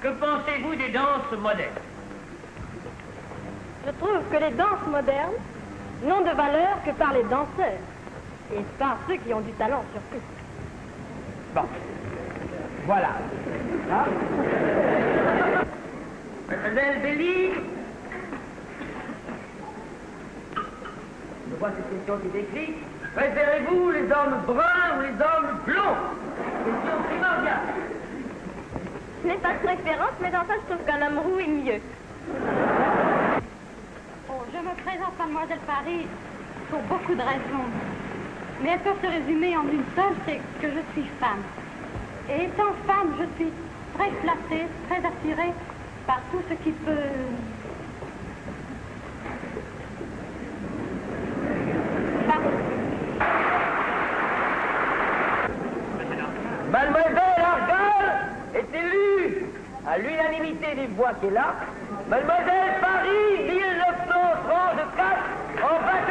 Que pensez-vous des danses modernes? Je trouve que les danses modernes n'ont de valeur que par les danseurs et par ceux qui ont du talent surtout. Bon, voilà. Hein? Mademoiselle Belli, je vois cette question qui décrit. Préférez-vous les hommes bruns ou les hommes blonds? Question primordiale. Je n'ai pas de préférence, mais dans ça, je trouve qu'un homme roux est mieux. Oh, je me présente, mademoiselle Paris, pour beaucoup de raisons. Mais elles peuvent se résumer en une seule, c'est que je suis femme. Et étant femme, je suis très flattée, très attirée par tout ce qui peut... Mademoiselle Argueil est élue à l'unanimité des voix qu'elle a. Mademoiselle Paris, 1934, en 20.